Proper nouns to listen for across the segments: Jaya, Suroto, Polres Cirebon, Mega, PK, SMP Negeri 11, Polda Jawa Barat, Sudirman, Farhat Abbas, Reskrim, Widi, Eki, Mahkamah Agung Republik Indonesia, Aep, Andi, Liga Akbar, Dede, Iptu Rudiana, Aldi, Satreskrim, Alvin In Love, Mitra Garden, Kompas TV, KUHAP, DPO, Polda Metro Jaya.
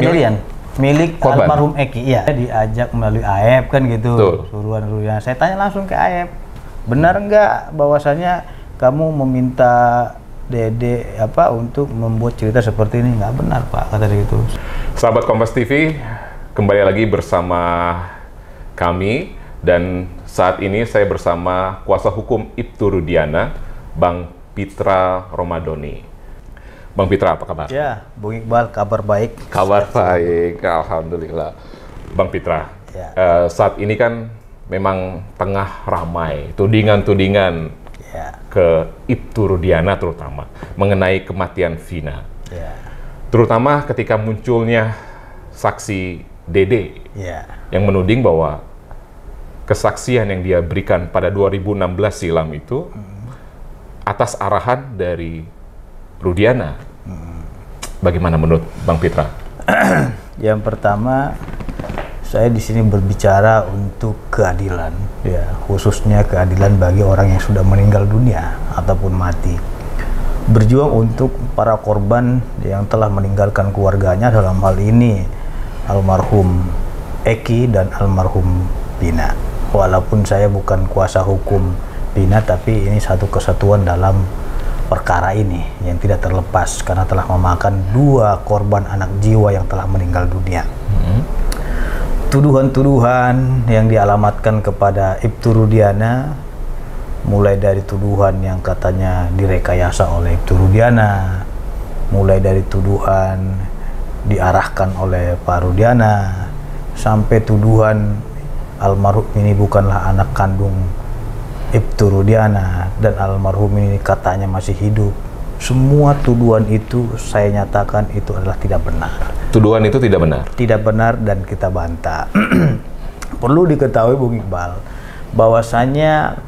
kejadian milik almarhum Eki, iya. Saya diajak melalui Aep kan gitu, suruhan-suruhan. Saya tanya langsung ke Aep, benar nggak bahwasannya kamu meminta Dede apa untuk membuat cerita seperti ini? Nggak benar Pak, kata dia gitu. Sahabat Kompas TV, kembali lagi bersama kami dan saat ini saya bersama kuasa hukum Iptu Rudiana, Bang Pitra Romadoni. Bang Pitra, apa kabar? Ya, Bung Iqbal, kabar baik. Kabar baik, alhamdulillah. Bang Pitra, ya. Saat ini kan memang tengah ramai tudingan-tudingan ya. Ke Iptu Rudiana terutama mengenai kematian Vina. Ya. Terutama ketika munculnya saksi Dede ya. Yang menuding bahwa kesaksian yang dia berikan pada 2016 silam itu atas arahan dari Rudiana. Bagaimana menurut Bang Pitra? Yang pertama, saya di sini berbicara untuk keadilan, ya, khususnya keadilan bagi orang yang sudah meninggal dunia ataupun mati. Berjuang untuk para korban yang telah meninggalkan keluarganya, dalam hal ini almarhum Eki dan almarhum Vina. Walaupun saya bukan kuasa hukum Vina, tapi ini satu kesatuan dalam perkara ini yang tidak terlepas karena telah memakan dua korban anak jiwa yang telah meninggal dunia. Tuduhan-tuduhan yang dialamatkan kepada Iptu Rudiana, mulai dari tuduhan yang katanya direkayasa oleh Iptu Rudiana, mulai dari tuduhan diarahkan oleh Pak Rudiana, sampai tuduhan almarhum ini bukanlah anak kandung Iptu Rudiana dan almarhum ini katanya masih hidup. Semua tuduhan itu saya nyatakan itu adalah tidak benar. Tuduhan itu tidak benar? Tidak benar dan kita bantah. Perlu diketahui Bung Iqbal, bahwasannya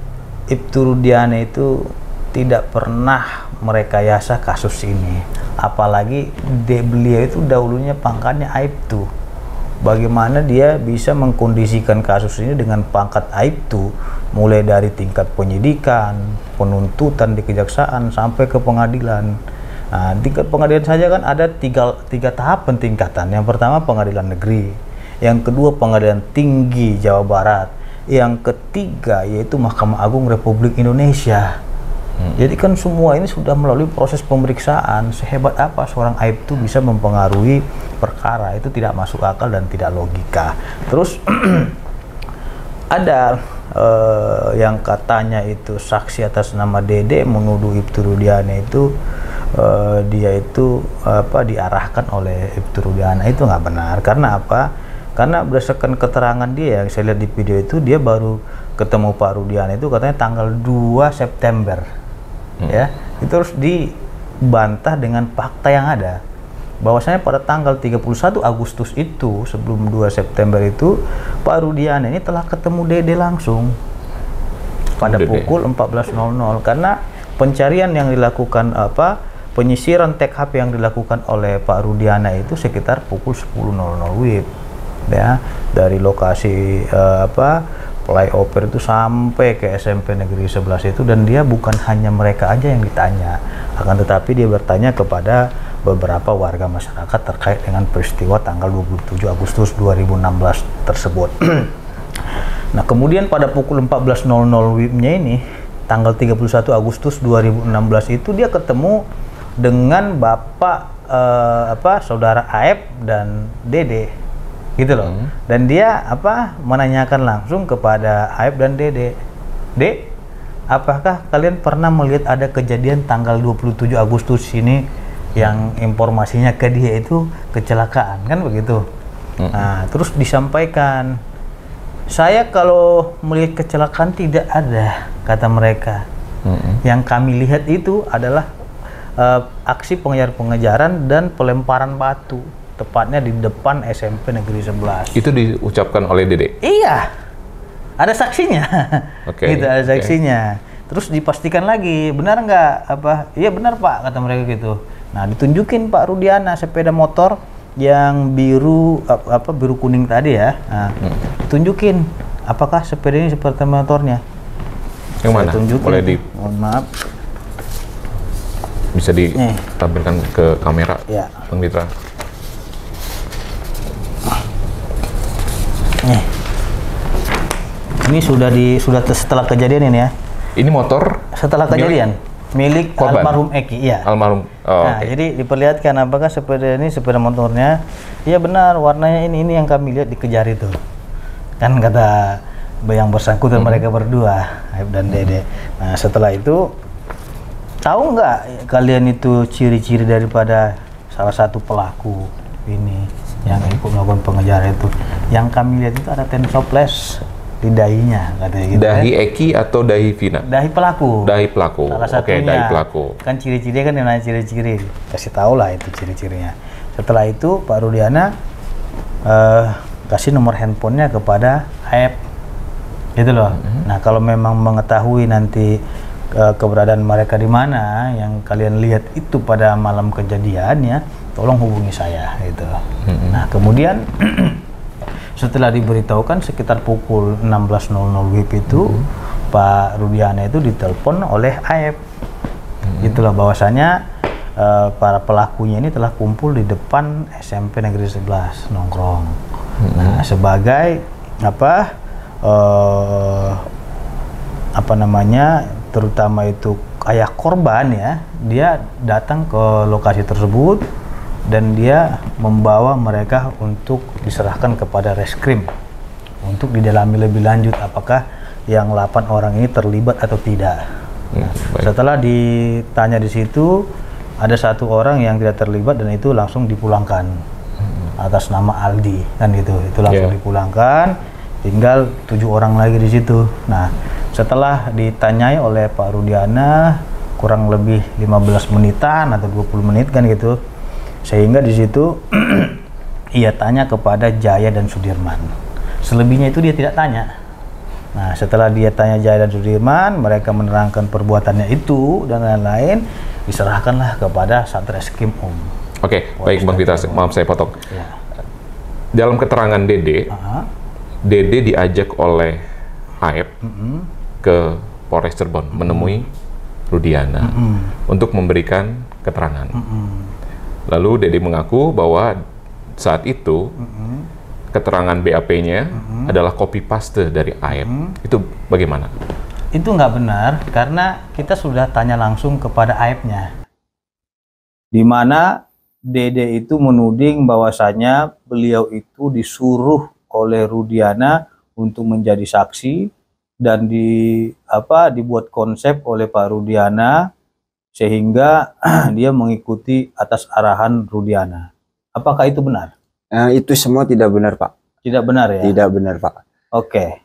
Iptu Rudiana itu tidak pernah merekayasa kasus ini. Apalagi beliau itu dahulunya pangkatnya Aiptu. Bagaimana dia bisa mengkondisikan kasus ini dengan pangkat Aiptu, mulai dari tingkat penyidikan, penuntutan di kejaksaan, sampai ke pengadilan. Nah, tingkat pengadilan saja kan ada tiga tahap peningkatan. Yang pertama pengadilan negeri, yang kedua pengadilan tinggi Jawa Barat, yang ketiga yaitu Mahkamah Agung Republik Indonesia. Jadi kan semua ini sudah melalui proses pemeriksaan. Sehebat apa seorang Aiptu bisa mempengaruhi perkara, itu tidak masuk akal dan tidak logika. Terus ada yang katanya itu saksi atas nama Dede menuduh Iptu Rudiana itu dia itu apa diarahkan oleh Iptu Rudiana. Itu nggak benar. Karena apa? Karena berdasarkan keterangan dia yang saya lihat di video itu, dia baru ketemu Pak Rudiana itu katanya tanggal 2 September. Ya, itu harus dibantah dengan fakta yang ada. Bahwasanya pada tanggal 31 Agustus itu, sebelum 2 September itu, Pak Rudiana ini telah ketemu Dede langsung pada pukul 14.00. Karena pencarian yang dilakukan penyisiran TKP yang dilakukan oleh Pak Rudiana itu sekitar pukul 10.00 WIB. Ya, dari lokasi flyover itu sampai ke SMP Negeri 11 itu, dan dia bukan hanya mereka aja yang ditanya, akan tetapi dia bertanya kepada beberapa warga masyarakat terkait dengan peristiwa tanggal 27 Agustus 2016 tersebut. Nah, kemudian pada pukul 14.00 WIB-nya ini, tanggal 31 Agustus 2016 itu dia ketemu dengan bapak saudara Aep dan Dede. Gitu loh. Dan dia menanyakan langsung kepada Aep dan Dede, "Dek, apakah kalian pernah melihat ada kejadian tanggal 27 Agustus ini yang informasinya ke dia itu kecelakaan?" Kan begitu. Nah, terus disampaikan, "Saya kalau melihat kecelakaan tidak ada," kata mereka. "Yang kami lihat itu adalah aksi pengejar-pengejaran dan pelemparan batu, tepatnya di depan SMP Negeri 11. Itu diucapkan oleh Dede? Iya. Ada saksinya. Oke. Gitu, ada saksinya. Terus dipastikan lagi, "Benar nggak?" "Iya benar Pak," kata mereka gitu. Nah, ditunjukin Pak Rudiana sepeda motor yang biru biru kuning tadi ya. Nah, ditunjukin, "Apakah sepeda ini seperti motornya?" Yang saya mana? Tunjukin. Boleh di... Mohon maaf. Bisa ditampilkan ke kamera, ya. Bang Pitra. Nih. Ini sudah setelah kejadian ini ya. Ini motor setelah kejadian milik korban. Almarhum Eki, ya. Almarhum. Oh, nah, okay. Jadi diperlihatkan apakah sepeda ini sepeda motornya? Iya benar, warnanya ini yang kami lihat dikejar itu. Kan kata yang bersangkutan mereka berdua, Aep dan Dede. Nah, setelah itu tahu nggak kalian itu ciri-ciri daripada salah satu pelaku ini yang ikut melakukan pengejaran itu? Yang kami lihat itu ada tensoples di dahinya, katanya gitu. Dahi ya. Eki atau dahi Vina? Dahi pelaku. Dahi pelaku. Salah satunya. Oke, dahi pelaku. Kan ciri-cirinya kan yang namanya ciri-ciri. Kasih tahu lah itu ciri-cirinya. Setelah itu Pak Rudiana kasih nomor handphonenya kepada Aep. Gitu loh. Nah, kalau memang mengetahui nanti keberadaan mereka di mana yang kalian lihat itu pada malam kejadiannya, tolong hubungi saya gitu. Nah, kemudian setelah diberitahukan sekitar pukul 16.00 WIB itu Pak Rudiana itu ditelepon oleh Aep. Itulah bahwasanya para pelakunya ini telah kumpul di depan SMP Negeri 11 nongkrong. Nah, sebagai apa namanya terutama itu ayah korban ya, dia datang ke lokasi tersebut dan dia membawa mereka untuk diserahkan kepada Reskrim untuk didalami lebih lanjut apakah yang 8 orang ini terlibat atau tidak. Nah, setelah ditanya di situ ada satu orang yang tidak terlibat dan itu langsung dipulangkan atas nama Aldi kan gitu. Itu langsung dipulangkan, tinggal 7 orang lagi di situ. Nah, setelah ditanyai oleh Pak Rudiana kurang lebih 15 menitan atau 20 menit kan gitu. Sehingga di situ ia tanya kepada Jaya dan Sudirman. Selebihnya itu dia tidak tanya. Nah, setelah dia tanya Jaya dan Sudirman, mereka menerangkan perbuatannya itu dan lain-lain, diserahkanlah kepada Satreskrim. Oke, baik Bang Pitra, maaf saya potong. Ya. Dalam keterangan Dede, Dede diajak oleh Aep ke Polres Cirebon menemui Rudiana untuk memberikan keterangan. Lalu Dede mengaku bahwa saat itu keterangan BAP-nya adalah copy paste dari Aep. Itu bagaimana? Itu nggak benar karena kita sudah tanya langsung kepada Aep-nya. Di mana Dede itu menuding bahwasanya beliau itu disuruh oleh Rudiana untuk menjadi saksi dan dibuat konsep oleh Pak Rudiana sehingga dia mengikuti atas arahan Rudiana. Apakah itu benar? Itu semua tidak benar, Pak. Tidak benar ya? Tidak benar, Pak. Oke.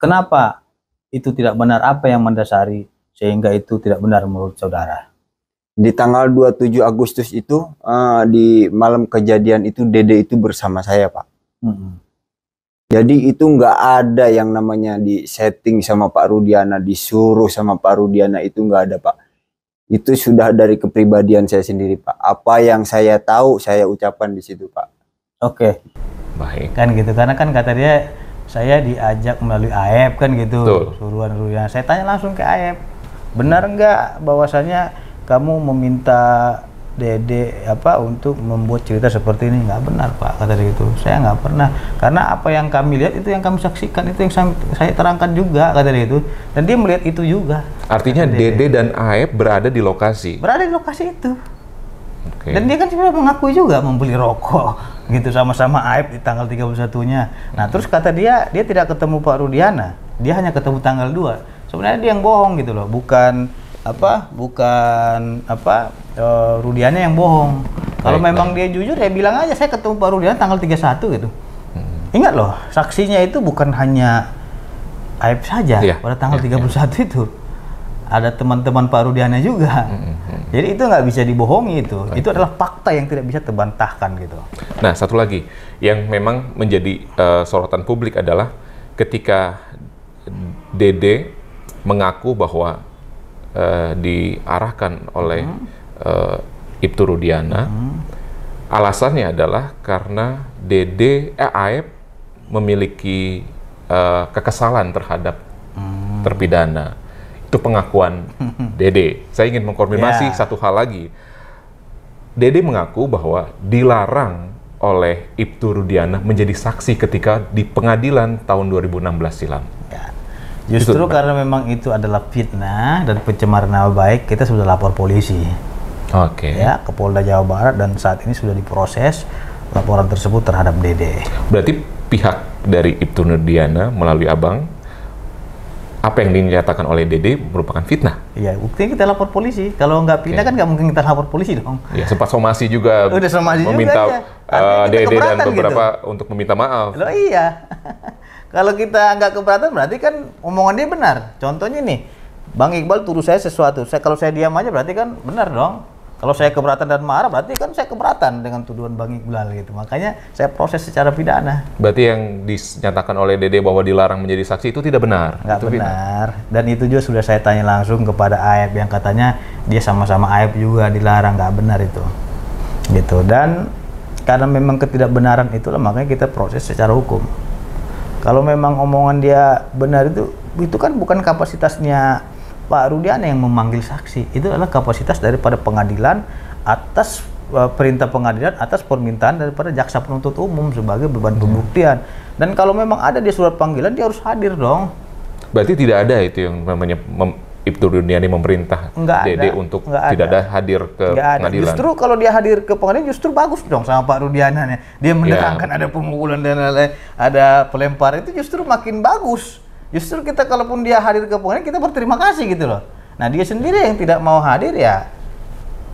Kenapa itu tidak benar? Apa yang mendasari sehingga itu tidak benar menurut saudara? Di tanggal 27 Agustus itu, di malam kejadian itu Dede itu bersama saya, Pak. Jadi itu nggak ada yang namanya di setting sama Pak Rudiana, disuruh sama Pak Rudiana, itu nggak ada, Pak. Itu sudah dari kepribadian saya sendiri, Pak. Apa yang saya tahu saya ucapkan di situ, Pak. Oke. Baik. Kan gitu, karena kan kata dia saya diajak melalui Aep kan gitu. Betul. Suruhan Rudiana. Saya tanya langsung ke Aep. Benar nggak bahwasanya kamu meminta Dede untuk membuat cerita seperti ini? Nggak benar, Pak, kata dia gitu. Saya nggak pernah. Karena apa yang kami lihat itu yang kami saksikan, itu yang saya terangkan juga, kata dia itu. Dan dia melihat itu juga. Artinya Dede dan Aep berada di lokasi. Berada di lokasi itu. Okay. Dan dia kan sebenarnya mengakui juga membeli rokok gitu sama-sama Aep di tanggal 31-nya. Nah, terus kata dia, dia tidak ketemu Pak Rudiana. Dia hanya ketemu tanggal 2. Sebenarnya dia yang bohong gitu loh, bukan Rudiana yang bohong. Kalau memang dia jujur ya bilang aja saya ketemu Pak Rudiana tanggal 31 gitu. Ingat loh, saksinya itu bukan hanya Aep saja pada tanggal 31 itu. Ada teman-teman Pak Rudiana juga. Jadi itu nggak bisa dibohongi itu. Itu adalah fakta yang tidak bisa terbantahkan gitu. Nah, satu lagi yang memang menjadi sorotan publik adalah ketika Dede mengaku bahwa diarahkan oleh Iptu Rudiana. Alasannya adalah karena Aep memiliki kekesalan terhadap terpidana. Itu pengakuan Dede. Saya ingin mengkonfirmasi satu hal lagi. Dede mengaku bahwa dilarang oleh Iptu Rudiana menjadi saksi ketika di pengadilan tahun 2016 silam. Ya. Justru karena memang itu adalah fitnah dan pencemaran nama baik, kita sudah lapor polisi. Oke. Okay. Ya, ke Polda Jawa Barat, dan saat ini sudah diproses laporan tersebut terhadap Dede. Berarti pihak dari Iptu Rudiana melalui abang, apa yang dinyatakan oleh Dede merupakan fitnah. Iya, buktinya kita lapor polisi. Kalau nggak fitnah kan nggak mungkin kita lapor polisi dong. Iya, sempat somasi juga. Udah somasi meminta juga, ya. Dede dan beberapa gitu, untuk meminta maaf. Loh iya. Kalau kita nggak keberatan berarti kan omongan dia benar. Contohnya nih, Bang Iqbal tuduh saya sesuatu. Kalau saya diam aja berarti kan benar dong. Kalau saya keberatan dan marah berarti kan saya keberatan dengan tuduhan Bang Iqbal gitu. Makanya saya proses secara pidana. Berarti yang dinyatakan oleh Dede bahwa dilarang menjadi saksi itu tidak benar? Nggak benar. Dan itu juga sudah saya tanya langsung kepada Aep yang katanya dia sama-sama Aep juga dilarang. Nggak benar itu. Gitu. Dan karena memang ketidakbenaran itulah makanya kita proses secara hukum. Kalau memang omongan dia benar itu kan bukan kapasitasnya Pak Rudiana yang memanggil saksi, itu adalah kapasitas daripada pengadilan atas perintah pengadilan atas permintaan daripada jaksa penuntut umum sebagai beban pembuktian. Dan kalau memang ada di surat panggilan dia harus hadir dong. Berarti tidak ada itu yang namanya Iptu Rudiana memerintah Dede untuk tidak ada hadir ke pengadilan. Justru kalau dia hadir ke pengadilan justru bagus dong sama Pak Rudiana -nya. Dia menerangkan ya, ada pemukulan dan ada pelemparan, itu justru makin bagus. Justru kita kalaupun dia hadir ke pengadilan kita berterima kasih gitu loh. Nah dia sendiri yang tidak mau hadir ya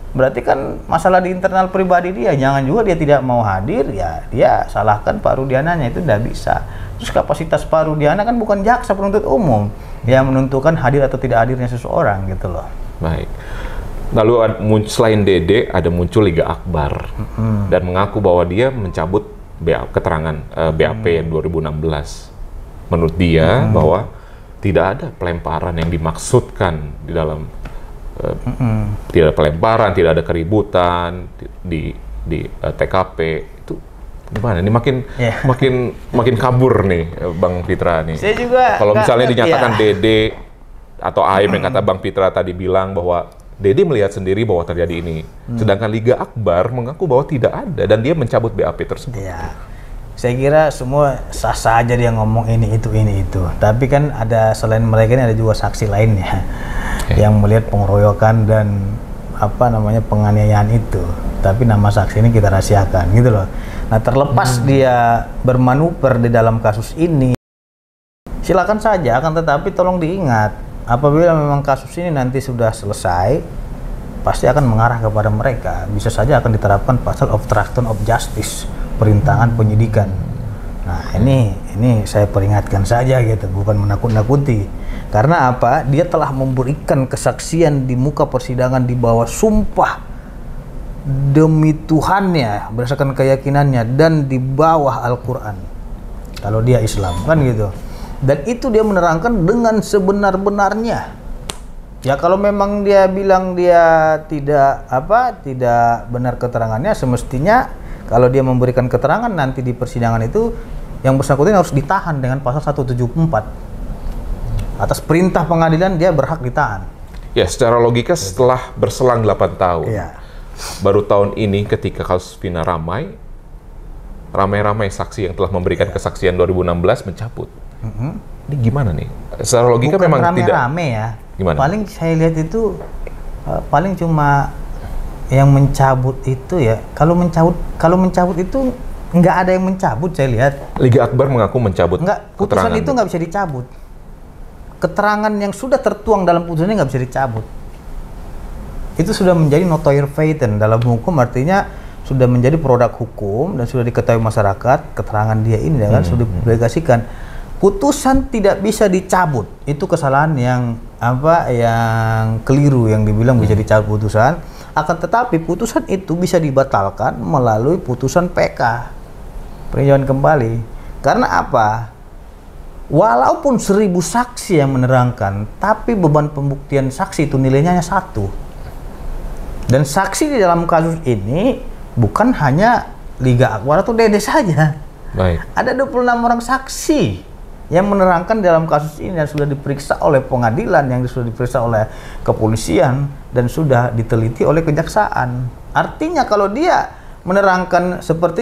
berarti kan masalah di internal pribadi dia. Jangan juga dia tidak mau hadir ya dia salahkan Pak Rudiananya, itu tidak bisa. Terus kapasitas Pak Rudiana kan bukan jaksa penuntut umum yang menentukan hadir atau tidak hadirnya seseorang gitu loh. Baik. Lalu selain Dede ada muncul Liga Akbar dan mengaku bahwa dia mencabut keterangan BAP yang 2016. Menurut dia bahwa tidak ada pelemparan yang dimaksudkan di dalam tidak ada pelemparan, tidak ada keributan di TKP. Itu gimana? Ini makin kabur nih Bang Pitra nih. Saya juga kalau misalnya dinyatakan ya, Dede atau Aep yang kata Bang Pitra tadi bilang bahwa Dede melihat sendiri bahwa terjadi ini. Sedangkan Liga Akbar mengaku bahwa tidak ada dan dia mencabut BAP tersebut. Ya. Saya kira semua sah-sah aja dia ngomong ini, itu. Tapi kan ada selain mereka ini ada juga saksi lainnya yang melihat pengeroyokan dan apa namanya penganiayaan itu. Tapi nama saksi ini kita rahasiakan gitu loh. Nah terlepas dia bermanuver di dalam kasus ini, silakan saja. Akan tetapi tolong diingat, apabila memang kasus ini nanti sudah selesai, pasti akan mengarah kepada mereka. Bisa saja akan diterapkan pasal obstruction of justice, perintangan penyidikan. Nah ini saya peringatkan saja gitu, bukan menakut-nakuti. Karena apa? Dia telah memberikan kesaksian di muka persidangan di bawah sumpah demi Tuhannya berdasarkan keyakinannya dan di bawah Al-Quran. Kalau dia Islam kan gitu. Dan itu dia menerangkan dengan sebenar-benarnya. Ya kalau memang dia bilang dia tidak benar keterangannya, semestinya kalau dia memberikan keterangan nanti di persidangan itu yang bersangkutan harus ditahan dengan pasal 174. Atas perintah pengadilan dia berhak ditahan. Ya, secara logika setelah berselang 8 tahun. Ya. Baru tahun ini ketika kasus Vina ramai-ramai saksi yang telah memberikan kesaksian 2016 mencabut. Ini gimana nih? Secara logika bukan memang rame-rame ya. Gimana? Paling saya lihat itu paling cuma yang mencabut itu ya, kalau mencabut itu nggak ada yang mencabut. Saya lihat Liga Akbar mengaku mencabut putusan itu nggak bisa dicabut. Keterangan yang sudah tertuang dalam putusannya nggak bisa dicabut. Itu sudah menjadi notoire faiten dalam hukum, artinya sudah menjadi produk hukum dan sudah diketahui masyarakat. Keterangan dia ini kan sudah dipublikasikan. Putusan tidak bisa dicabut, itu kesalahan yang keliru yang dibilang bisa dicabut putusan. Akan tetapi putusan itu bisa dibatalkan melalui putusan PK, peninjauan kembali. Karena apa? Walaupun 1000 saksi yang menerangkan, tapi beban pembuktian saksi itu nilainya hanya 1. Dan saksi di dalam kasus ini bukan hanya Liga Akbar atau Dede saja. Baik. Ada 26 orang saksi yang menerangkan dalam kasus ini yang sudah diperiksa oleh pengadilan, yang sudah diperiksa oleh kepolisian, dan sudah diteliti oleh kejaksaan. Artinya kalau dia menerangkan seperti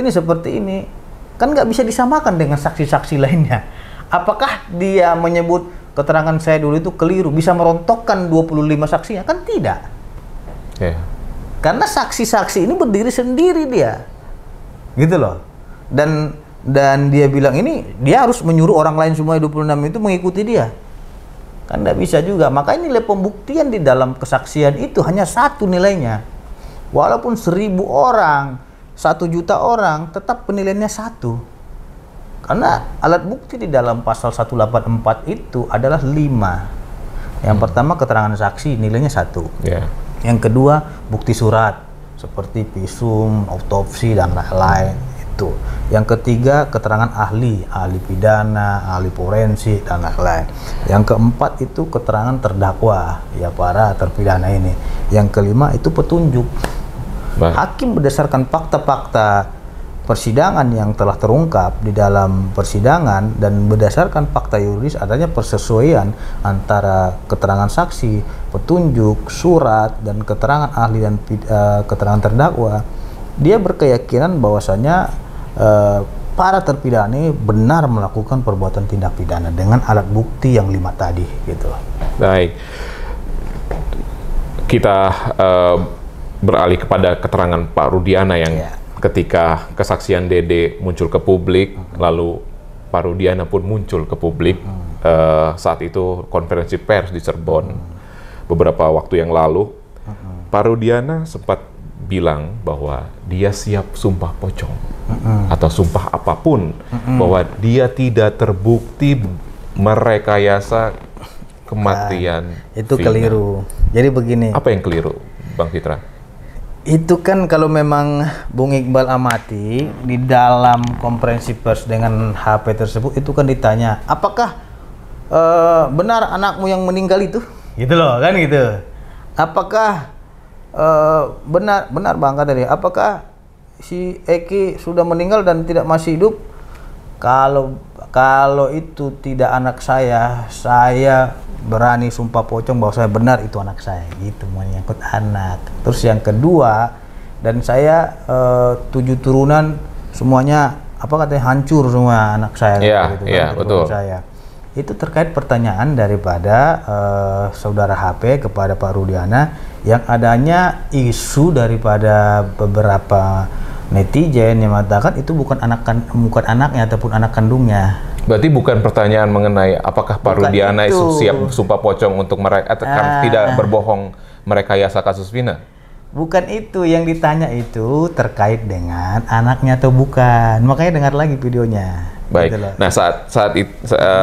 ini, kan nggak bisa disamakan dengan saksi-saksi lainnya. Apakah dia menyebut keterangan saya dulu itu keliru, bisa merontokkan 25 saksinya? Kan tidak. Yeah. Karena saksi-saksi ini berdiri sendiri dia. Gitu loh. Dan dia bilang ini, dia harus menyuruh orang lain semua 26 itu mengikuti dia. Kan tidak bisa juga. Makanya nilai pembuktian di dalam kesaksian itu hanya satu nilainya. Walaupun 1000 orang, 1 juta orang, tetap penilaiannya satu. Karena alat bukti di dalam pasal 184 itu adalah 5. Yang pertama keterangan saksi nilainya 1. Yeah. Yang kedua bukti surat seperti visum, autopsi dan lain-lain itu. Yang ketiga keterangan ahli, ahli pidana, ahli forensik dan lain-lain. Yang keempat itu keterangan terdakwa, ya para terpidana ini. Yang kelima itu petunjuk. Baik. Hakim berdasarkan fakta-fakta persidangan yang telah terungkap di dalam persidangan dan berdasarkan fakta yuridis adanya persesuaian antara keterangan saksi, petunjuk, surat, dan keterangan ahli dan keterangan terdakwa, dia berkeyakinan bahwasanya para terpidana benar melakukan perbuatan tindak pidana dengan alat bukti yang 5 tadi, gitu. Baik, kita beralih kepada keterangan Pak Rudiana yang ketika kesaksian Dede muncul ke publik, lalu Pak Rudiana pun muncul ke publik saat itu konferensi pers di Cirebon beberapa waktu yang lalu. Pak Rudiana sempat bilang bahwa dia siap sumpah pocong atau sumpah apapun bahwa dia tidak terbukti merekayasa kematian. Nah, itu Vina. Keliru. Jadi begini. Apa yang keliru, Bang Pitra? Itu kan kalau memang Bung Iqbal amati di dalam konferensi pers dengan HP tersebut itu kan ditanya, apakah benar anakmu yang meninggal itu? Gitu loh, kan gitu. Apakah benar Bang tadi? Apakah si Eki sudah meninggal dan tidak masih hidup? Kalau itu tidak anak saya berani sumpah pocong bahwa saya benar itu anak saya, gitu, menyangkut anak. Terus yang kedua, dan saya 7 turunan semuanya apa katanya hancur semua anak saya. Iya, gitu, iya, betul. Saya. Itu terkait pertanyaan daripada saudara HP kepada Pak Rudiana yang adanya isu daripada beberapa netizen yang mengatakan itu bukan anaknya ataupun anak kandungnya. Berarti bukan pertanyaan mengenai apakah Pak Rudiana siap sumpah pocong untuk tidak berbohong merekayasa kasus Vina? Bukan itu yang ditanya, itu terkait dengan anaknya atau bukan. Makanya dengar lagi videonya. Baik. Gitu loh. Nah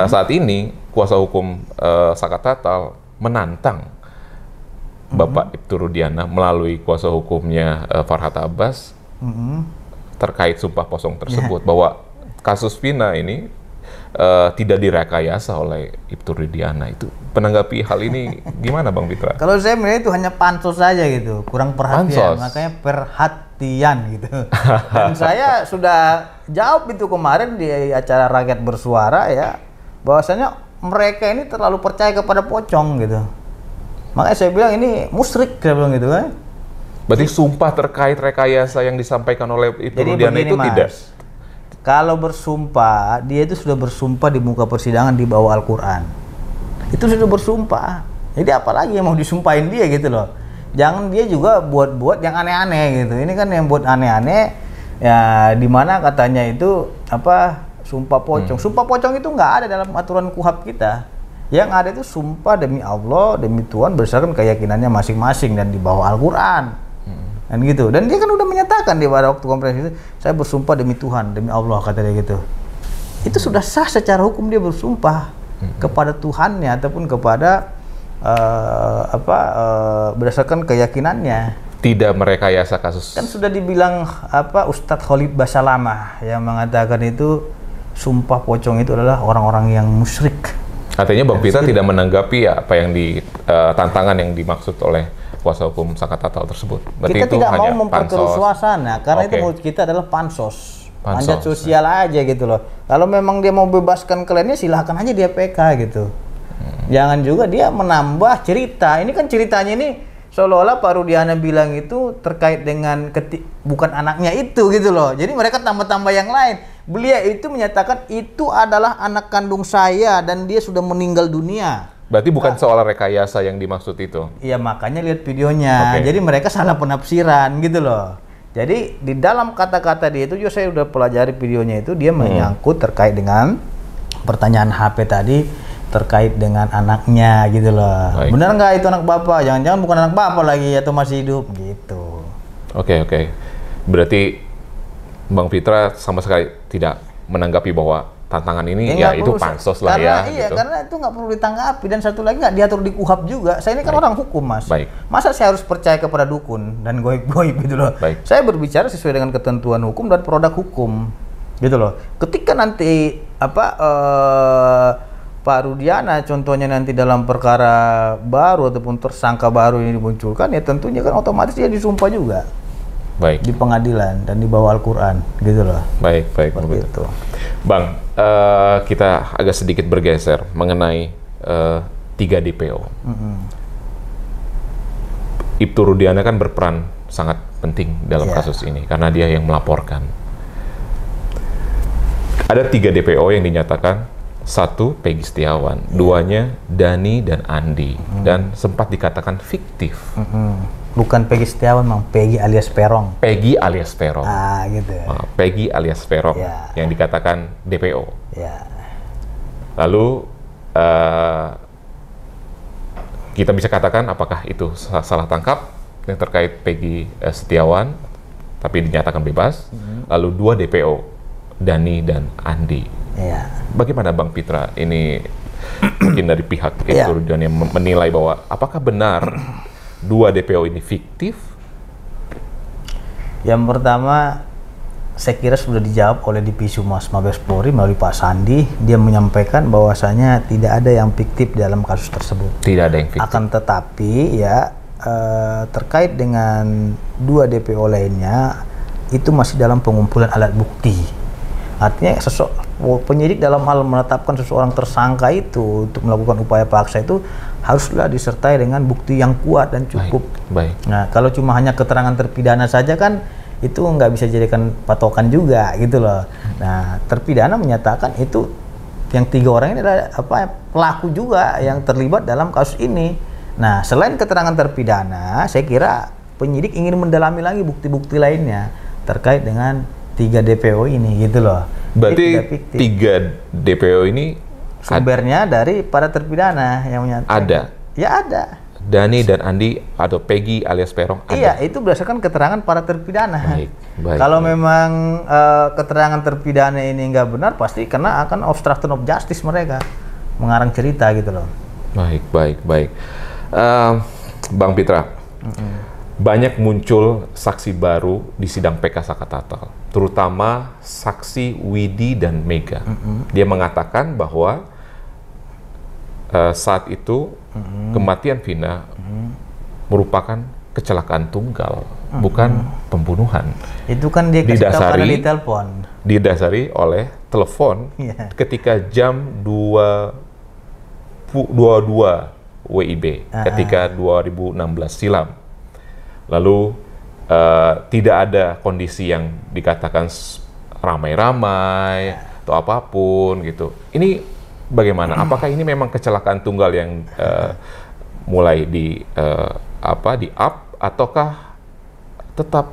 saat ini kuasa hukum Saka Tatal menantang Bapak Iptu Rudiana melalui kuasa hukumnya Farhat Abbas. Terkait sumpah kosong tersebut, bahwa kasus Vina ini tidak direkayasa oleh Iptu Rudiana. Itu menanggapi hal ini gimana Bang Pitra? Kalau saya melihat itu hanya pansos saja gitu, kurang perhatian, pansos. Makanya perhatian gitu. Dan saya sudah jawab itu kemarin di acara Rakyat Bersuara ya, bahwasanya mereka ini terlalu percaya kepada pocong gitu. Makanya saya bilang ini musyrik, saya bilang gitu kan. Berarti sumpah terkait rekayasa yang disampaikan oleh Iptu Rudiana itu tidak? Kalau bersumpah, dia itu sudah bersumpah di muka persidangan di bawah Al-Quran. Itu sudah bersumpah. Jadi apalagi yang mau disumpahin dia gitu loh. Jangan dia juga buat-buat yang aneh-aneh gitu. Ini kan yang buat aneh-aneh, ya dimana katanya itu apa sumpah pocong. Sumpah pocong itu nggak ada dalam aturan KUHAP kita. Yang ada itu sumpah demi Allah, demi Tuhan berdasarkan keyakinannya masing-masing dan di bawah Al-Quran. Dan gitu, dan dia kan udah menyatakan di pada waktu konferensi itu, saya bersumpah demi Tuhan, demi Allah, kata dia gitu. Itu sudah sah secara hukum, dia bersumpah kepada Tuhannya ataupun kepada berdasarkan keyakinannya. Tidak merekayasa kasus. Kan sudah dibilang apa Ustadz Khalid Basalamah yang mengatakan itu sumpah pocong itu adalah orang-orang yang musyrik. Artinya Bang Pitra tidak menanggapi ya apa yang tantangan yang dimaksud oleh kuasa hukum Saka Tatal tersebut. Berarti kita tidak mau memperkeruh suasana, karena itu menurut kita adalah pansos. Panjat sosial aja gitu loh. Kalau memang dia mau bebaskan kliennya, silahkan aja dia PK gitu. Jangan juga dia menambah cerita. Ini kan ceritanya ini seolah-olah Pak Rudiana bilang itu terkait dengan bukan anaknya itu gitu loh. Jadi mereka tambah-tambah yang lain. Beliau itu menyatakan itu adalah anak kandung saya dan dia sudah meninggal dunia. Berarti bukan soal rekayasa yang dimaksud itu? Iya, makanya lihat videonya. Okay. Jadi mereka salah penafsiran gitu loh. Jadi di dalam kata-kata dia itu juga saya sudah pelajari videonya itu, dia menyangkut terkait dengan pertanyaan HP tadi terkait dengan anaknya gitu loh. Baik. Benar nggak itu anak bapak? Jangan-jangan bukan anak bapak lagi atau masih hidup gitu. Oke, oke. Berarti Bang Pitra sama sekali tidak menanggapi bahwa tantangan ini ya itu pansos lah ya. Iya, gitu. Karena itu nggak perlu ditanggapi, dan satu lagi nggak diatur di KUHAP juga. Saya ini kan orang hukum, Mas. Baik. Masa saya harus percaya kepada dukun dan goib-goib gitu loh. Baik. Saya berbicara sesuai dengan ketentuan hukum dan produk hukum gitu loh. Ketika nanti apa Pak Rudiana contohnya nanti dalam perkara baru ataupun tersangka baru ini dimunculkan, ya tentunya kan otomatis dia disumpah juga. Baik. Di pengadilan dan di bawah Al-Qur'an gitu loh. Baik, baik. Begitu. Bang, kita agak sedikit bergeser mengenai 3 DPO. Iptu Rudiana kan berperan sangat penting dalam kasus ini karena dia yang melaporkan. Ada 3 DPO yang dinyatakan, 1 Pegi Setiawan, 2-nya Dani dan Andi, dan sempat dikatakan fiktif. Bukan Pegi Setiawan, Bang. Pegi alias Perong. Pegi alias Perong. Ah, gitu. Pegi alias Perong yang dikatakan DPO. Lalu kita bisa katakan apakah itu salah tangkap yang terkait Pegi Setiawan, tapi dinyatakan bebas. Lalu 2 DPO, Dani dan Andi. Bagaimana Bang Pitra ini mungkin dari pihak kepolisian yang menilai bahwa apakah benar 2 DPO ini fiktif? Yang pertama, saya kira sudah dijawab oleh Divisi Humas Mabes Polri melalui Pak Sandi. Dia menyampaikan bahwasanya tidak ada yang fiktif dalam kasus tersebut. Tidak ada yang fiktif. Akan tetapi ya terkait dengan 2 DPO lainnya itu masih dalam pengumpulan alat bukti. Artinya penyidik dalam hal menetapkan seseorang tersangka itu untuk melakukan upaya paksa itu haruslah disertai dengan bukti yang kuat dan cukup. Baik, baik. Nah, kalau cuma hanya keterangan terpidana saja kan itu nggak bisa dijadikan patokan juga gitu loh. Nah, terpidana menyatakan itu yang 3 orang ini adalah apa, pelaku juga yang terlibat dalam kasus ini. Nah, selain keterangan terpidana, saya kira penyidik ingin mendalami lagi bukti-bukti lainnya terkait dengan 3 DPO ini gitu loh. Berarti 3 DPO ini sumbernya dari para terpidana yang menyatakan. Ada? Ya ada. Dani dan Andi atau Pegi alias Perong ada? Iya, itu berdasarkan keterangan para terpidana. Baik, baik. Kalau memang keterangan terpidana ini nggak benar, pasti karena akan obstruction of justice mereka. Mengarang cerita gitu loh. Baik, baik, baik. Bang Pitra, banyak muncul saksi baru di sidang PK Saka Tatal, terutama saksi Widi dan Mega. Dia mengatakan bahwa saat itu kematian Vina merupakan kecelakaan tunggal, bukan pembunuhan. Itu kan dia kasih tahu karena di telepon. Didasari oleh telepon ketika jam 22 WIB, ketika 2016 silam. Lalu tidak ada kondisi yang dikatakan ramai-ramai atau apapun gitu. Ini bagaimana? Apakah ini memang kecelakaan tunggal yang mulai di up ataukah tetap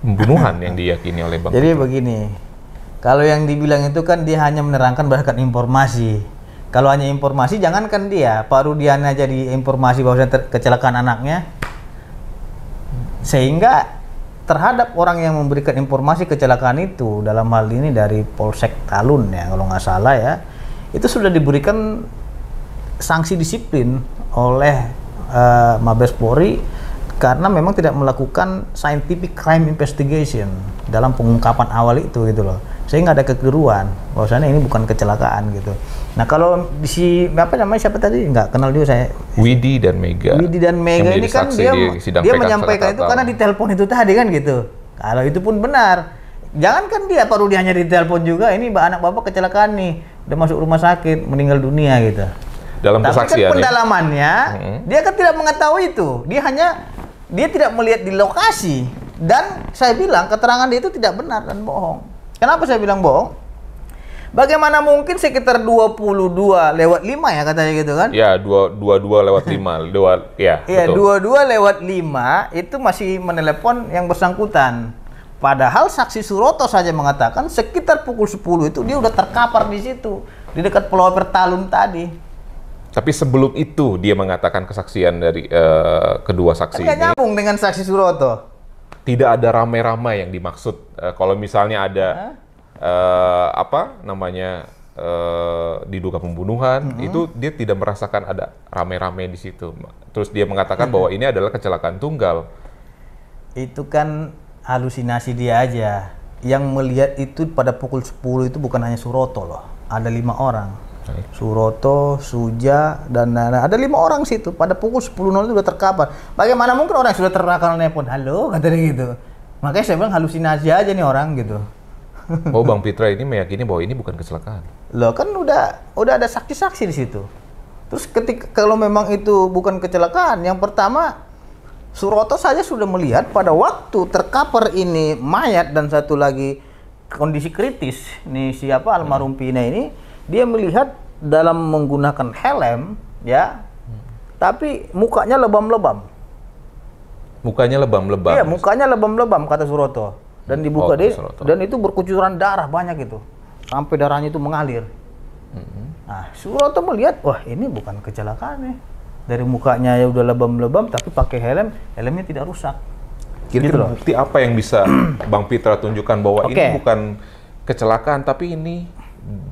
pembunuhan yang diyakini oleh Bang? Jadi begini, kalau yang dibilang itu kan dia hanya menerangkan berdasarkan informasi. Kalau hanya informasi, jangankan dia, Pak Rudiana jadi informasi bahwa kecelakaan anaknya. Sehingga terhadap orang yang memberikan informasi kecelakaan itu, dalam hal ini dari Polsek Talun ya kalau nggak salah ya, itu sudah diberikan sanksi disiplin oleh Mabes Polri karena memang tidak melakukan scientific crime investigation dalam pengungkapan awal itu gitu loh, sehingga ada kekeliruan bahwasanya ini bukan kecelakaan gitu. Nah, kalau si siapa tadi nggak kenal juga saya, Widi dan Mega. Widi dan Mega ini kan dia menyampaikan itu karena ditelepon itu tadi kan gitu. Kalau itu pun benar, jangankan dia, baru dia hanya ditelepon juga ini anak bapak kecelakaan nih, udah masuk rumah sakit, meninggal dunia gitu. dalam kesaksiannya. Tapi kan pendalamannya, dia kan tidak mengetahui itu. Dia tidak melihat di lokasi. Dan saya bilang keterangan dia itu tidak benar dan bohong. Kenapa saya bilang bohong? Bagaimana mungkin sekitar 22 lewat 5 ya katanya gitu kan? Ya, 22 lewat 5. Iya, 22 lewat 5 itu masih menelepon yang bersangkutan. Padahal saksi Suroto saja mengatakan sekitar pukul 10 itu dia udah terkapar di situ, di dekat Pulau Pertalun tadi. Tapi sebelum itu dia mengatakan kesaksian dari kedua saksi ini. Kan nyambung dengan saksi Suroto. Tidak ada rame-rame yang dimaksud. Kalau misalnya ada diduga pembunuhan, itu dia tidak merasakan ada rame-rame di situ. Terus dia mengatakan bahwa ini adalah kecelakaan tunggal. Itu kan halusinasi dia aja. Yang melihat itu pada pukul 10 itu bukan hanya Suroto loh, ada 5 orang. Suroto, Suja, dan Nana. Ada 5 orang situ pada pukul 10.00 itu sudah terkapar. Bagaimana mungkin orang yang sudah terkapar nelpon, halo, katanya gitu. Makanya saya bilang halusinasi aja nih orang gitu. Oh, Bang Pitra ini meyakini bahwa ini bukan kecelakaan. Loh kan udah ada saksi-saksi di situ. Terus ketika kalau memang itu bukan kecelakaan, yang pertama Suroto saja sudah melihat pada waktu terkapar ini mayat dan satu lagi kondisi kritis nih siapa almarhum Pina ini, dia melihat dalam menggunakan helm ya, tapi mukanya lebam-lebam. Mukanya lebam-lebam. Iya, mukanya lebam-lebam kata Suroto dan dibuka dan itu berkucuran darah banyak itu sampai darahnya itu mengalir. Nah, Suroto melihat wah ini bukan kecelakaan ya. Dari mukanya ya udah lebam-lebam, tapi pakai helm, helmnya tidak rusak. Kira-kira bukti apa yang bisa Bang Pitra tunjukkan bahwa ini bukan kecelakaan, tapi ini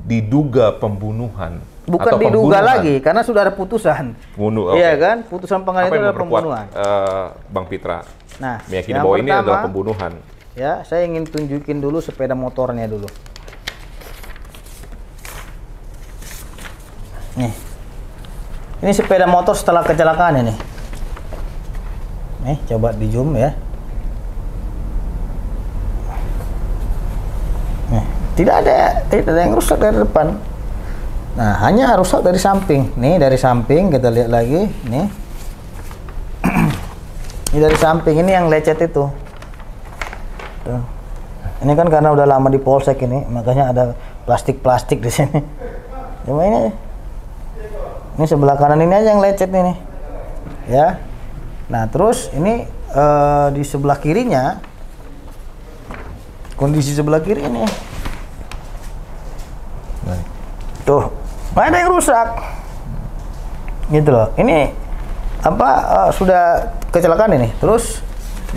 diduga pembunuhan? Bukan atau diduga lagi, karena sudah ada putusan. Iya kan, putusan pengadilan adalah pembunuhan. Bang Pitra meyakini bahwa pertama, ini adalah pembunuhan. Ya, saya ingin tunjukin dulu sepeda motornya dulu. Nih. Ini sepeda motor setelah kecelakaan ini. Nih, coba di zoom ya. Nah, tidak ada yang rusak dari depan. Nah, hanya rusak dari samping. Nih, dari samping kita lihat lagi. Nih. Ini dari samping ini yang lecet itu. Tuh. Ini kan karena udah lama di polsek ini, makanya ada plastik-plastik di sini. Cuma ini ini sebelah kanan ini aja yang lecet nih, ya. Nah terus ini di sebelah kirinya, kondisi sebelah kiri ini, tuh, ada yang rusak, gitu loh. Ini apa sudah kecelakaan ini? Terus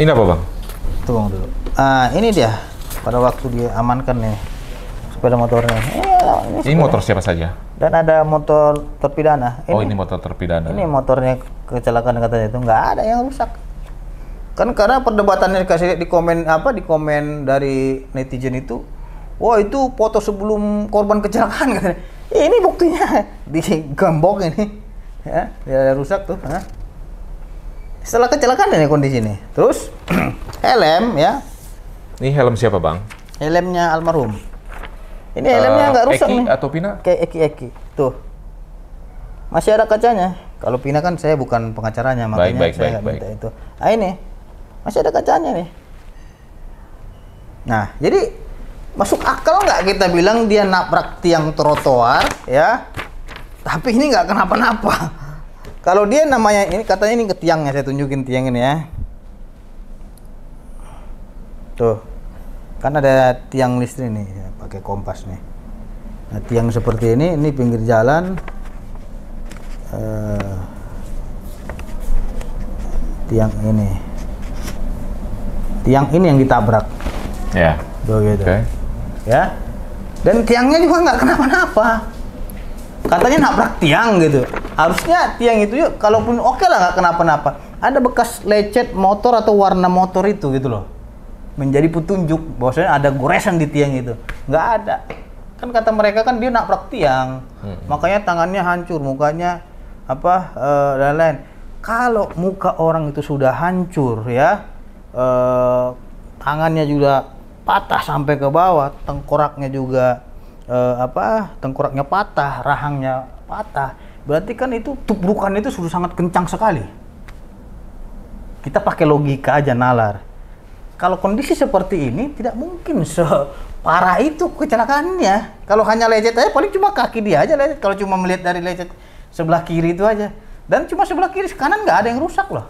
ini apa bang? Tuh bang dulu. Ini dia pada waktu dia amankan nih sepeda motornya. Ini motor siapa saja? Dan ada motor terpidana. Ini, oh ini motor terpidana. Ini motornya kecelakaan katanya itu nggak ada yang rusak. Kan karena perdebatannya dikasih di komen apa di komen dari netizen itu, wah itu foto sebelum korban kecelakaan katanya. Ini buktinya di gembok ini, ya dia rusak tuh. Setelah kecelakaan ini kondisi ini. Terus helm ya. Ini helm siapa bang? Helmnya almarhum. Ini helmnya nggak rusak Eki nih. Atau Pina? Kayak Eki. Tuh. Masih ada kacanya. Kalau Pina kan saya bukan pengacaranya, makanya saya minta itu. Ah ini. Masih ada kacanya nih. Nah, jadi masuk akal nggak kita bilang dia nabrak tiang trotoar, ya. Tapi ini nggak kenapa-napa. Kalau dia namanya, ini katanya ini ke tiangnya, saya tunjukin tiang ini ya. Tuh. Kan ada tiang listrik nih, ya, pakai kompas nih. Nah, tiang seperti ini pinggir jalan. Tiang ini. Tiang ini yang ditabrak. Ya. Begitu. Okay. Ya. Dan tiangnya juga nggak kenapa-napa. Katanya nabrak tiang gitu. Harusnya tiang itu yuk, kalaupun oke lah nggak kenapa-napa. Ada bekas lecet motor atau warna motor itu gitu loh. Menjadi petunjuk bahwasanya ada goresan di tiang itu. Nggak ada. Kan kata mereka kan dia nabrak tiang. Makanya tangannya hancur, mukanya apa dan lain. Kalau muka orang itu sudah hancur ya, tangannya juga patah sampai ke bawah, tengkoraknya juga tengkoraknya patah, rahangnya patah. Berarti kan itu tubrukan itu sudah sangat kencang sekali. Kita pakai logika aja, nalar. Kalau kondisi seperti ini tidak mungkin separah itu kecelakaannya. Kalau hanya lecet aja paling cuma kaki dia aja lecet. Kalau cuma melihat dari lecet sebelah kiri itu aja. Dan cuma sebelah kiri, kanan nggak ada yang rusak loh.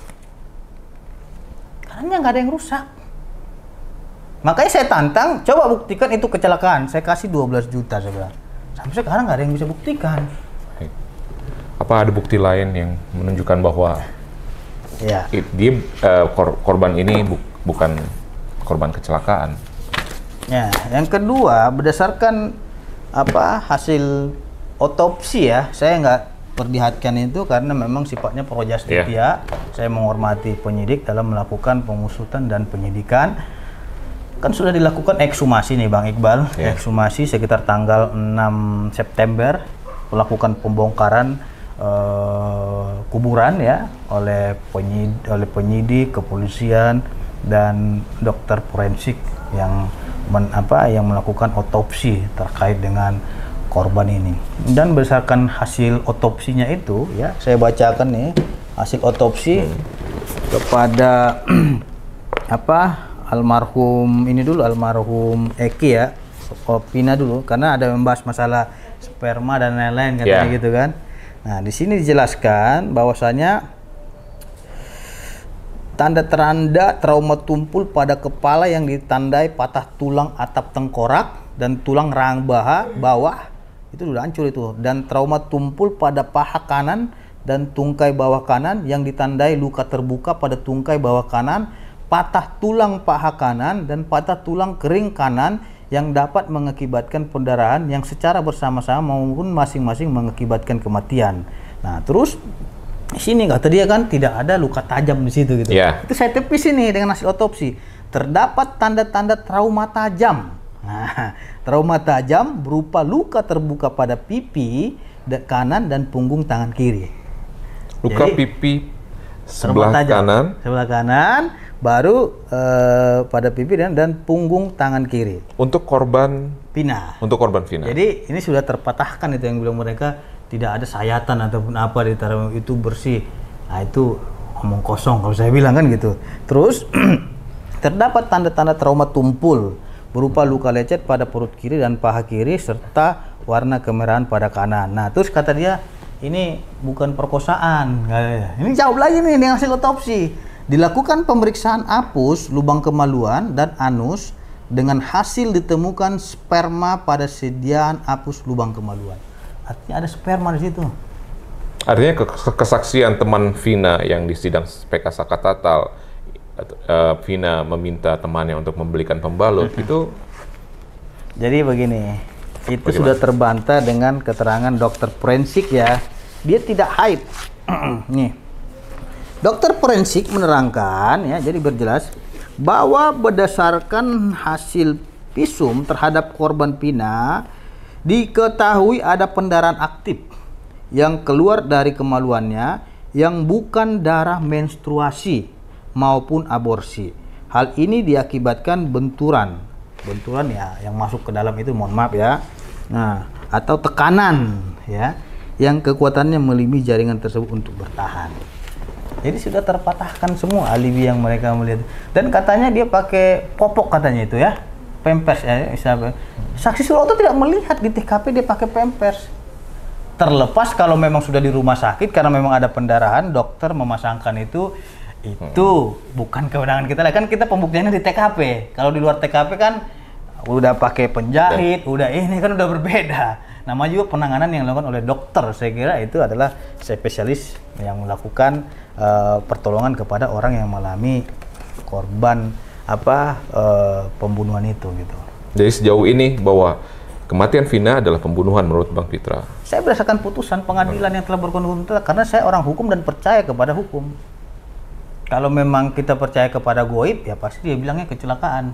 Kanannya nggak ada yang rusak. Makanya saya tantang, coba buktikan itu kecelakaan. Saya kasih 12 juta sebenarnya. Sampai sekarang nggak ada yang bisa buktikan. Baik. Apa ada bukti lain yang menunjukkan bahwa ya. Korban ini bukan korban kecelakaan? Ya, yang kedua berdasarkan apa hasil otopsi ya, saya nggak perlihatkan itu karena memang sifatnya projustitia. Yeah. Saya menghormati penyidik dalam melakukan pengusutan dan penyidikan. Kan sudah dilakukan ekshumasi nih Bang Iqbal. Yeah. Ekshumasi sekitar tanggal 6 September melakukan pembongkaran kuburan ya oleh penyidik, kepolisian dan dokter forensik yang melakukan otopsi terkait dengan korban ini. Dan berdasarkan hasil otopsinya itu ya, saya bacakan nih hasil otopsi kepada almarhum ini dulu, almarhum Eki ya, Vina dulu, karena ada membahas masalah sperma dan lain-lain katanya gitu kan. Nah di sini dijelaskan bahwasanya tanda-tanda trauma tumpul pada kepala yang ditandai patah tulang atap tengkorak dan tulang rahang bawah itu sudah hancur itu, dan trauma tumpul pada paha kanan dan tungkai bawah kanan yang ditandai luka terbuka pada tungkai bawah kanan, patah tulang paha kanan dan patah tulang kering kanan yang dapat mengakibatkan pendarahan yang secara bersama-sama maupun masing-masing mengakibatkan kematian. Nah, terus di sini kata dia kan tidak ada luka tajam di situ gitu. Yeah. Itu saya tepis ini dengan hasil otopsi. Terdapat tanda-tanda trauma tajam. Nah, trauma tajam berupa luka terbuka pada pipi kanan dan punggung tangan kiri. Luka jadi, pipi sebelah kanan. Sebelah kanan. Baru pada pipi dan punggung tangan kiri. Untuk korban Vina. Untuk korban Vina. Jadi ini sudah terpatahkan itu yang bilang mereka tidak ada sayatan ataupun apa di taruh itu bersih. Nah itu omong kosong kalau saya bilang kan gitu. Terus terdapat tanda-tanda trauma tumpul berupa luka lecet pada perut kiri dan paha kiri serta warna kemerahan pada kanan. Nah terus kata dia ini bukan perkosaan. Ini jawab lagi nih dengan hasil otopsi. Dilakukan pemeriksaan apus, lubang kemaluan, dan anus dengan hasil ditemukan sperma pada sediaan apus lubang kemaluan. Artinya ada sperma di situ. Artinya kesaksian teman Vina yang di sidang PK Saka Tatal, Vina meminta temannya untuk membelikan pembalut itu. Jadi begini, itu bagaimana? Sudah terbantah dengan keterangan dokter forensik ya. Dia tidak haid. Nih. Dokter forensik menerangkan ya, jadi berjelas bahwa berdasarkan hasil visum terhadap korban Vina diketahui ada pendarahan aktif yang keluar dari kemaluannya yang bukan darah menstruasi maupun aborsi. Hal ini diakibatkan benturan ya yang masuk ke dalam itu, mohon maaf ya. Nah, atau tekanan ya yang kekuatannya melimi jaringan tersebut untuk bertahan. Jadi sudah terpatahkan semua alibi yang mereka melihat. Dan katanya dia pakai popok katanya itu ya. Pampers ya. Saksi Suroto tidak melihat di TKP dia pakai pampers. Terlepas kalau memang sudah di rumah sakit karena memang ada pendarahan, dokter memasangkan itu bukan kewenangan kita lah. Kan kita pembuktiannya di TKP. Kalau di luar TKP kan udah pakai penjahit, udah ini kan udah berbeda. Nama juga penanganan yang dilakukan oleh dokter. Saya kira itu adalah spesialis yang melakukan pertolongan kepada orang yang mengalami korban pembunuhan itu gitu. Jadi sejauh ini bahwa kematian Vina adalah pembunuhan menurut Bang Pitra. Saya berdasarkan putusan pengadilan yang telah berkonfirmasi karena saya orang hukum dan percaya kepada hukum. Kalau memang kita percaya kepada goib ya pasti dia bilangnya kecelakaan.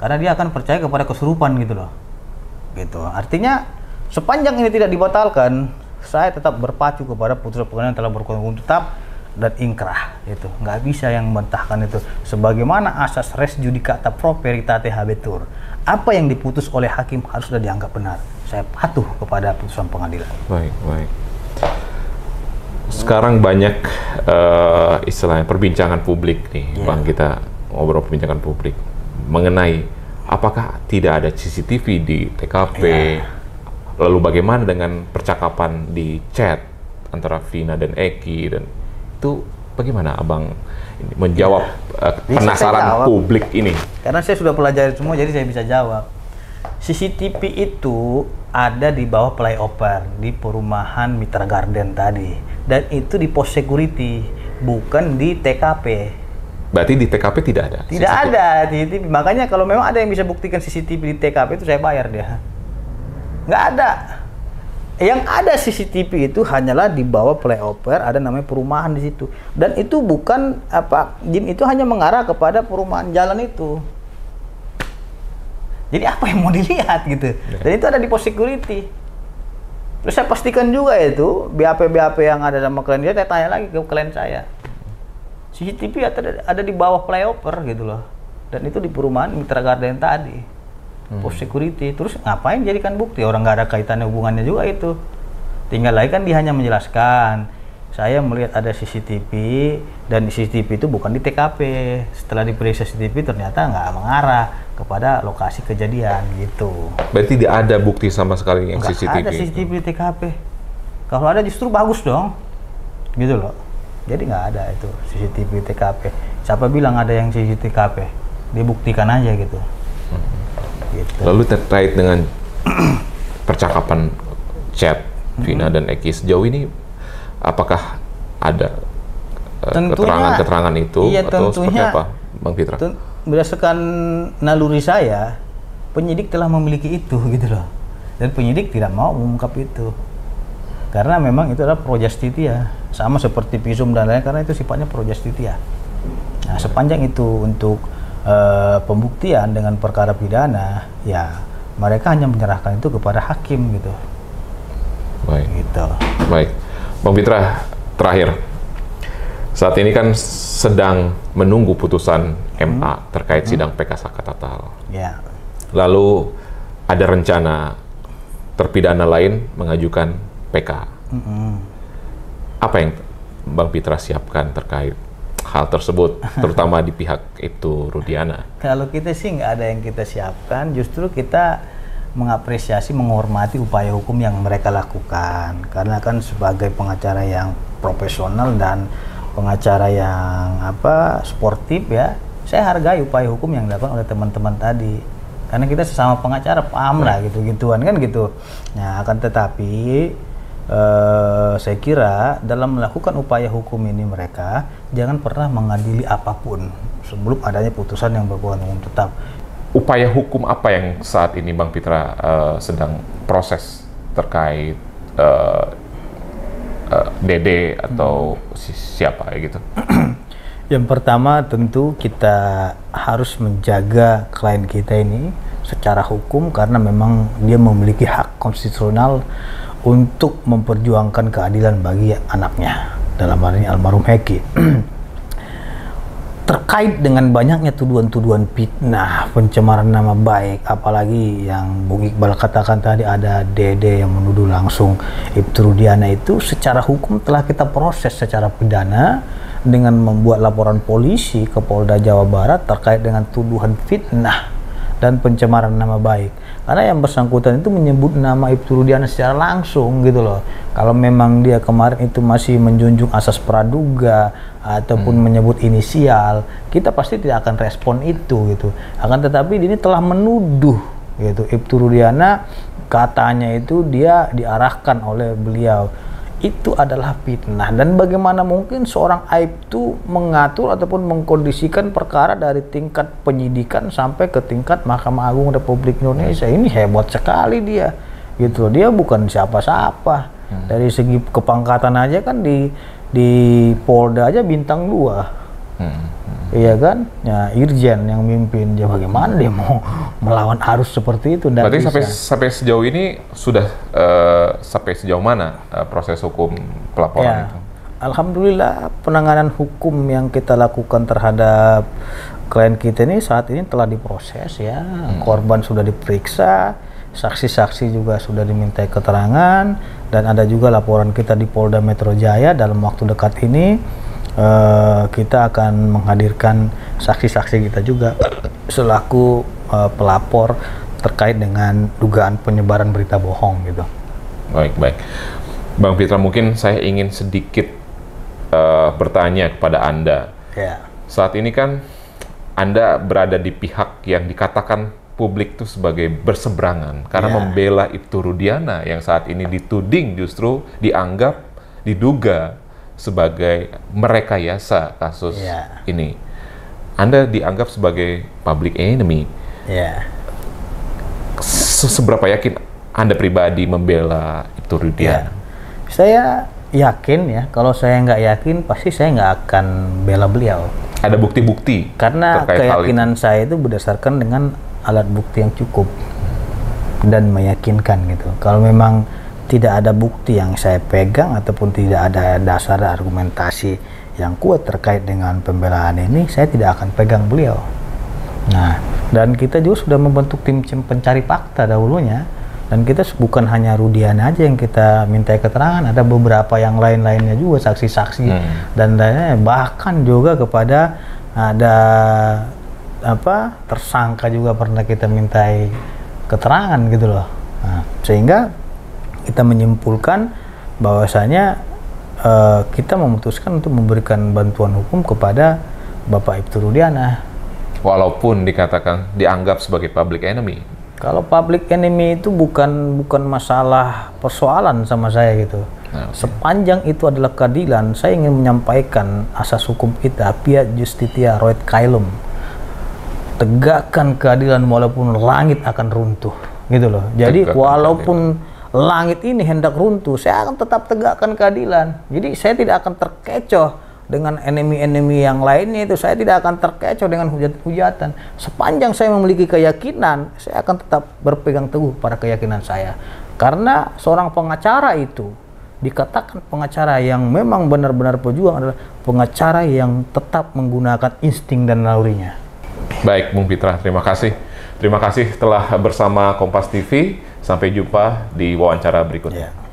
Karena dia akan percaya kepada kesurupan gitu loh. Gitu. Artinya sepanjang ini tidak dibatalkan, saya tetap berpacu kepada putusan pengadilan yang telah berkonfirmasi tetap dan ingkrah itu. Nggak bisa yang membantahkan itu. Sebagaimana asas res judicata pro veritate habetur. Apa yang diputus oleh hakim harus sudah dianggap benar. Saya patuh kepada putusan pengadilan. Baik, baik. sekarang banyak istilahnya perbincangan publik nih, Bang, kita ngobrol perbincangan publik mengenai apakah tidak ada CCTV di TKP, lalu bagaimana dengan percakapan di chat antara Vina dan Eki, dan itu bagaimana Abang menjawab penasaran publik ini? Karena saya sudah pelajari semua, jadi saya bisa jawab. CCTV itu ada di bawah flyover di perumahan Mitra Garden tadi, dan itu di pos security, bukan di TKP. Berarti di TKP tidak ada? Tidak CCTV. Ada CCTV. Makanya kalau memang ada yang bisa buktikan CCTV di TKP itu, saya bayar dia. Nggak ada. Yang ada CCTV itu hanyalah di bawah flyover, ada namanya perumahan di situ, dan itu bukan apa, Jim, itu hanya mengarah kepada perumahan jalan itu. Jadi apa yang mau dilihat gitu? Dan itu ada di pos security. Terus saya pastikan juga itu BAP-BAP yang ada sama klien dia, saya tanya lagi ke klien saya, CCTV ada di bawah flyover gitu loh, dan itu di perumahan Mitra Garden tadi. Pos security. Terus ngapain jadikan bukti? Orang nggak ada kaitannya, hubungannya juga itu. Tinggal lagi kan dia hanya menjelaskan, saya melihat ada CCTV, dan CCTV itu bukan di TKP. Setelah diperiksa CCTV ternyata nggak mengarah kepada lokasi kejadian gitu. Berarti tidak ada bukti sama sekali yang nggak CCTV. Ada CCTV di TKP. Kalau ada justru bagus dong, gitu loh. Jadi nggak ada itu CCTV di TKP. Siapa bilang ada yang CCTV di TKP? Dibuktikan aja gitu. Gitu. Lalu terkait dengan percakapan chat Vina dan Eki, sejauh ini apakah ada keterangan-keterangan itu, iya, atau seperti apa, Bang Pitra? Berdasarkan naluri saya, penyidik telah memiliki itu gitu loh, dan penyidik tidak mau mengungkap itu karena memang itu adalah projustitia, sama seperti visum dan lain-lain, karena itu sifatnya projustitia. Nah, sepanjang itu untuk pembuktian dengan perkara pidana, ya mereka hanya menyerahkan itu kepada hakim gitu. Baik, gitu. Baik, Bang Pitra, terakhir, saat ini kan sedang menunggu putusan MA terkait sidang PK Saka Tatal. Ya. Lalu ada rencana terpidana lain mengajukan PK. Apa yang Bang Pitra siapkan terkait hal tersebut, terutama di pihak Iptu Rudiana? Kalau kita sih nggak ada yang kita siapkan, justru kita mengapresiasi, menghormati upaya hukum yang mereka lakukan, karena kan sebagai pengacara yang profesional dan pengacara yang apa sportif ya, saya hargai upaya hukum yang dilakukan oleh teman-teman tadi, karena kita sesama pengacara paham lah gitu-gituan kan gitu. Nah, akan tetapi saya kira dalam melakukan upaya hukum ini mereka jangan pernah mengadili apapun sebelum adanya putusan yang berkekuatan hukum tetap. Upaya hukum apa yang saat ini Bang Pitra sedang proses terkait Dede atau siapa gitu? Yang pertama tentu kita harus menjaga klien kita ini secara hukum, karena memang dia memiliki hak konstitusional untuk memperjuangkan keadilan bagi anaknya, dalam hal ini almarhum Eki. Terkait dengan banyaknya tuduhan-tuduhan fitnah, pencemaran nama baik, apalagi yang Bung Iqbal katakan tadi ada Dede yang menuduh langsung Iptu Rudiana, itu secara hukum telah kita proses secara pidana dengan membuat laporan polisi ke Polda Jawa Barat terkait dengan tuduhan fitnah dan pencemaran nama baik, karena yang bersangkutan itu menyebut nama Iptu Rudiana secara langsung gitu loh. Kalau memang dia kemarin itu masih menjunjung asas praduga ataupun menyebut inisial, kita pasti tidak akan respon itu gitu. Akan tetapi ini telah menuduh gitu Iptu Rudiana, katanya itu dia diarahkan oleh beliau, itu adalah fitnah. Dan bagaimana mungkin seorang Aiptu mengatur ataupun mengkondisikan perkara dari tingkat penyidikan sampai ke tingkat Mahkamah Agung Republik Indonesia. Ini hebat sekali dia gitu. Dia bukan siapa-siapa, dari segi kepangkatan aja kan di Polda aja bintang 2. Iya kan? Ya, Irjen yang mimpin dia, bagaimana dia mau melawan arus seperti itu? Berarti sampai sejauh ini sudah sampai sejauh mana proses hukum pelaporan ya, itu? Alhamdulillah penanganan hukum yang kita lakukan terhadap klien kita ini saat ini telah diproses ya. Korban sudah diperiksa, Saksi-saksi juga sudah dimintai keterangan, dan ada juga laporan kita di Polda Metro Jaya. Dalam waktu dekat ini kita akan menghadirkan saksi-saksi kita juga selaku pelapor terkait dengan dugaan penyebaran berita bohong gitu. Baik. Bang Pitra, mungkin saya ingin sedikit bertanya kepada Anda. Yeah. Saat ini kan Anda berada di pihak yang dikatakan publik itu sebagai berseberangan karena membela Iptu Rudiana yang saat ini dituding justru dianggap diduga sebagai merekayasa kasus ini. Anda dianggap sebagai public enemy. Seberapa yakin Anda pribadi membela Iptu Rudiana? Saya yakin ya. Kalau saya nggak yakin pasti saya nggak akan bela beliau. Ada bukti-bukti karena keyakinan saya itu berdasarkan dengan alat bukti yang cukup dan meyakinkan gitu. Kalau memang tidak ada bukti yang saya pegang ataupun tidak ada dasar argumentasi yang kuat terkait dengan pembelaan ini, saya tidak akan pegang beliau. Nah, dan kita juga sudah membentuk tim pencari fakta dahulunya, dan kita bukan hanya Rudiana aja yang kita minta keterangan, ada beberapa yang lain-lainnya juga, saksi-saksi dan lainnya, bahkan juga kepada ada tersangka juga pernah kita mintai keterangan gitu loh. Nah, sehingga kita menyimpulkan bahwasanya kita memutuskan untuk memberikan bantuan hukum kepada Bapak Iptu Rudiana. Walaupun dikatakan dianggap sebagai public enemy. Kalau public enemy itu bukan masalah persoalan sama saya gitu. Nah, okay. Sepanjang itu adalah keadilan, saya ingin menyampaikan asas hukum kita, Fiat Justitia Roet Caelum. Tegakkan keadilan walaupun langit akan runtuh gitu loh. Jadi tegakkan walaupun langit ini hendak runtuh, saya akan tetap tegakkan keadilan. Jadi saya tidak akan terkecoh dengan enemy-enemy yang lainnya itu. Saya tidak akan terkecoh dengan hujatan-hujatan. Sepanjang saya memiliki keyakinan, saya akan tetap berpegang teguh pada keyakinan saya. Karena seorang pengacara itu dikatakan pengacara yang memang benar-benar pejuang adalah pengacara yang tetap menggunakan insting dan nalurinya. Baik, Bung Pitra, terima kasih. Terima kasih telah bersama Kompas TV. Sampai jumpa di wawancara berikutnya.